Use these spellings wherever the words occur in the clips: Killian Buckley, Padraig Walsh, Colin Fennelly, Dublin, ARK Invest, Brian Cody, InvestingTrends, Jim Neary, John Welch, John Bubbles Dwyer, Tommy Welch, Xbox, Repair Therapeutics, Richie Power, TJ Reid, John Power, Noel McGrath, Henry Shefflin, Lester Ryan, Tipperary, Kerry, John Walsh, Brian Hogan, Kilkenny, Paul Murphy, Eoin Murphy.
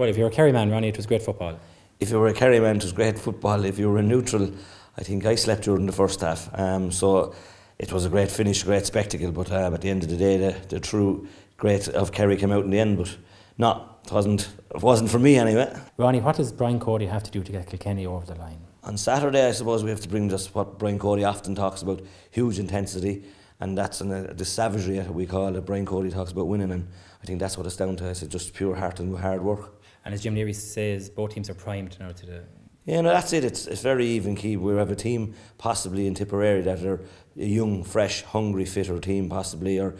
Well, if you were a Kerry man, Ronnie, it was great football. If you were a Kerry man, it was great football. If you were a neutral, I think I slept during the first half. So it was a great finish, great spectacle. But at the end of the day, the true great of Kerry came out in the end. But it wasn't for me anyway. Ronnie, what does Brian Cody have to do to get Kilkenny over the line? On Saturday, I suppose we have to bring just what Brian Cody often talks about, huge intensity. And that's the savagery, we call it. Brian Cody talks about winning, and I think that's what it's down to. It's just pure heart and hard work. And as Jim Neary says, both teams are primed now to the... Yeah, no, that's it. It's very even key. We have a team possibly in Tipperary that are a young, fresh, hungry, fitter team possibly, or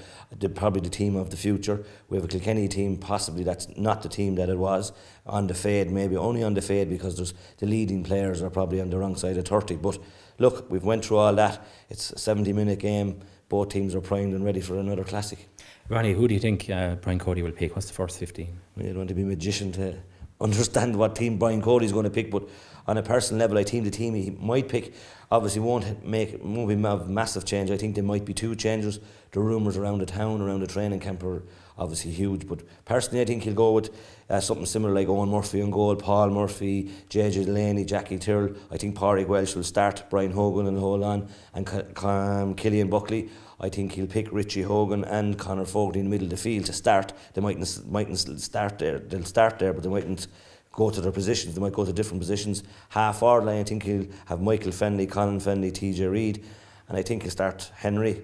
probably the team of the future. We have a Kilkenny team possibly that's not the team that it was, on the fade, maybe only on the fade, because there's the leading players are probably on the wrong side of 30. But look, we've went through all that. It's a 70-minute game. Both teams are primed and ready for another classic. Ronnie, who do you think Brian Cody will pick? What's the first 15? You don't want to be a magician to understand what team Brian Cody's going to pick, but on a personal level, I think the team he might pick obviously won't be a massive change. I think there might be two changes. The rumours around the town, around the training camp are obviously huge, but personally I think he'll go with something similar like Eoin Murphy on goal, Paul Murphy, JJ Delaney, Jackie Tyrrell. I think Padraig Walsh will start, Brian Hogan and hold on, and Killian Buckley. I think he'll pick Richie Hogan and Conor Fogarty in the middle of the field to start. They mightn't start there, they'll start there, but they mightn't go to their positions, they might go to different positions. Half forward line, I think he'll have Michael Fennelly, Colin Fennelly, TJ Reid, and I think he'll start Henry,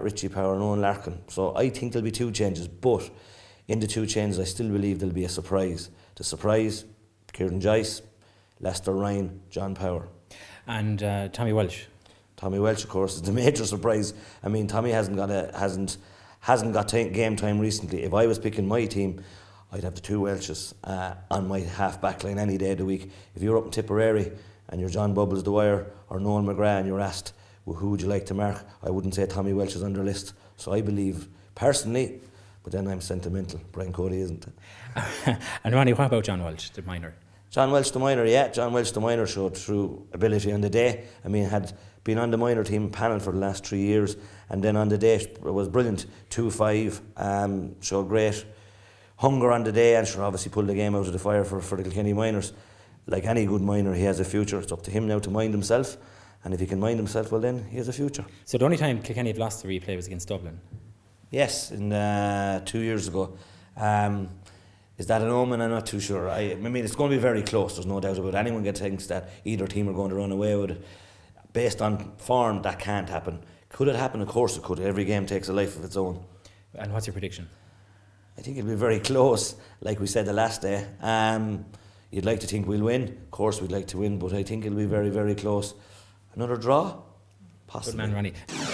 Richie Power and Eoin Larkin. So I think there'll be two changes, but in the two changes I still believe there'll be a surprise. The surprise, Kieran Joyce, Lester Ryan, John Power. And Tommy Welch. Tommy Welch, of course, is the major surprise. I mean, Tommy hasn't got game time recently. If I was picking my team, I'd have the two Welches on my half-back line any day of the week. If you're up in Tipperary and you're John Bubbles Dwyer or Noel McGrath and you're asked, well, who would you like to mark? I wouldn't say Tommy Welch is on their list. So I believe, personally, but then I'm sentimental, Brian Cody isn't. And Ronnie, what about John Walsh, the minor? John Welch the minor, yeah. John Welch the minor showed true ability on the day. I mean, had been on the minor team panel for the last 3 years, and then on the day it was brilliant. 2-5, showed great hunger on the day, and sure, obviously pulled the game out of the fire for the Kilkenny minors. Like any good minor, he has a future. It's up to him now to mind himself, and if he can mind himself, well then he has a future. So the only time Kilkenny have lost the replay was against Dublin? Yes, in 2 years ago. Is that an omen? I'm not too sure. I mean, it's going to be very close, there's no doubt about it. Anyone thinks that either team are going to run away with it. Based on form, that can't happen. Could it happen? Of course it could. Every game takes a life of its own. And what's your prediction? I think it'll be very close, like we said the last day. You'd like to think we'll win. Of course we'd like to win, but I think it'll be very, very close. Another draw? Possibly. Good man, Ronnie.